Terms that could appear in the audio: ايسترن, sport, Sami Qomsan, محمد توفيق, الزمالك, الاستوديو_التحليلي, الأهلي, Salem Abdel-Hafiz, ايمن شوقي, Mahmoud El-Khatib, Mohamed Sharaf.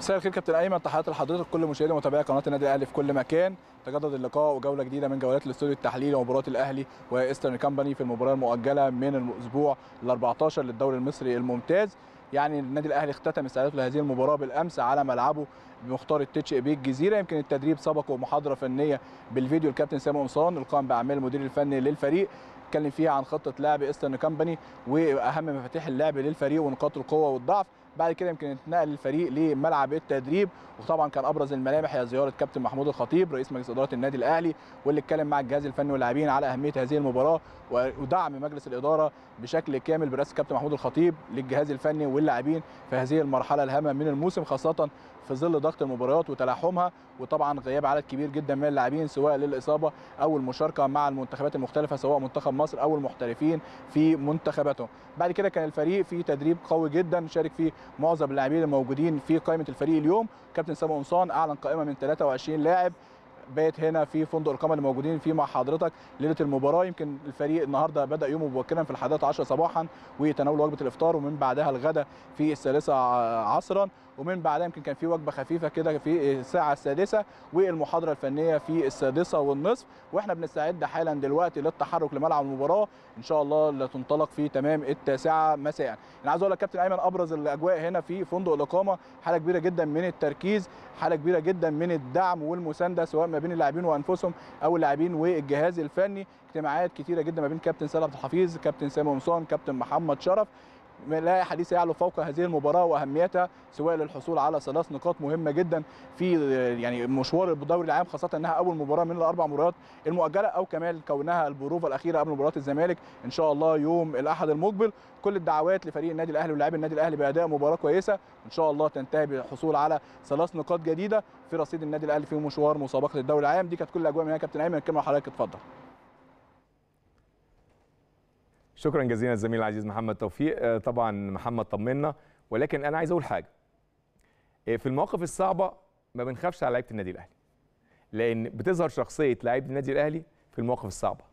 مساء الخير كابتن ايمن، تحيات لحضرتك كل مشاهدي ومتابعي قناه النادي الاهلي في كل مكان. تجدد اللقاء وجوله جديده من جولات الاستوديو التحليلي ومباراه الاهلي وايسترن كامباني في المباراه المؤجله من الاسبوع ال14 للدوري المصري الممتاز. يعني النادي الاهلي اختتم استعداده لهذه المباراه بالامس على ملعبه بمختار التتش بيه الجزيره. يمكن التدريب سبقه محاضره فنيه بالفيديو الكابتن سامي قمصان القائم باعمال المدير الفني للفريق، اتكلم فيها عن خطه لعب ايسترن كامباني واهم مفاتيح اللعب للفريق ونقاط القوه والضعف. بعد كده يمكن اتنقل الفريق لملعب التدريب، وطبعا كان ابرز الملامح هي زياره كابتن محمود الخطيب رئيس مجلس اداره النادي الاهلي، واللي اتكلم مع الجهاز الفني واللاعبين على اهميه هذه المباراه ودعم مجلس الاداره بشكل كامل برئاسه كابتن محمود الخطيب للجهاز الفني واللاعبين في هذه المرحله الهامه من الموسم، خاصه في ظل ضغط المباريات وتلاحمها، وطبعا غياب عدد كبير جدا من اللاعبين سواء للاصابه او المشاركه مع المنتخبات المختلفه سواء منتخب مصر او المحترفين في منتخباتهم. بعد كده كان الفريق في تدريب قوي جدا شارك فيه معظم اللاعبين الموجودين في قائمه الفريق اليوم. كابتن سامي قمصان اعلن قائمه من 23 لاعب بيت هنا في فندق القمر الموجودين فيه مع حضرتك ليله المباراه. يمكن الفريق النهارده بدا يومه مبكرا في الحادية 10 صباحا وتناول وجبه الافطار، ومن بعدها الغداء في الثالثه عصرا، ومن بعدها يمكن كان في وجبه خفيفه كده في الساعه السادسه، والمحاضره الفنيه في السادسه والنصف. واحنا بنستعد حالا دلوقتي للتحرك لملعب المباراه ان شاء الله اللي تنطلق في تمام التاسعه مساء. انا عايز اقول لك كابتن ايمن ابرز الاجواء هنا في فندق الاقامه حاله كبيره جدا من التركيز، حاله كبيره جدا من الدعم والمسانده سواء ما بين اللاعبين وانفسهم او اللاعبين والجهاز الفني. اجتماعات كتيره جدا ما بين كابتن سالم عبد الحفيظ، كابتن سامي قمصان، كابتن محمد شرف. لا حديث يعلو فوق هذه المباراه واهميتها سواء للحصول على 3 نقاط مهمه جدا في يعني مشوار الدوري العام، خاصه انها اول مباراه من ال4 مباريات المؤجله، او كمان كونها البروفه الاخيره قبل مباراه الزمالك ان شاء الله يوم الاحد المقبل. كل الدعوات لفريق النادي الاهلي ولاعبي النادي الاهلي باداء مباراه كويسه ان شاء الله تنتهي بالحصول على 3 نقاط جديده في رصيد النادي الاهلي في مشوار مسابقه الدوري العام. دي كانت كل الاجواء منها. كابتن ايمن الكلمه لحضرتك، اتفضل. شكرا جزيلا الزميل العزيز محمد توفيق. طبعا محمد طمنا، ولكن انا عايز اقول حاجه. في المواقف الصعبه ما بنخافش على لعيبه النادي الاهلي، لان بتظهر شخصيه لعيبه النادي الاهلي في المواقف الصعبه.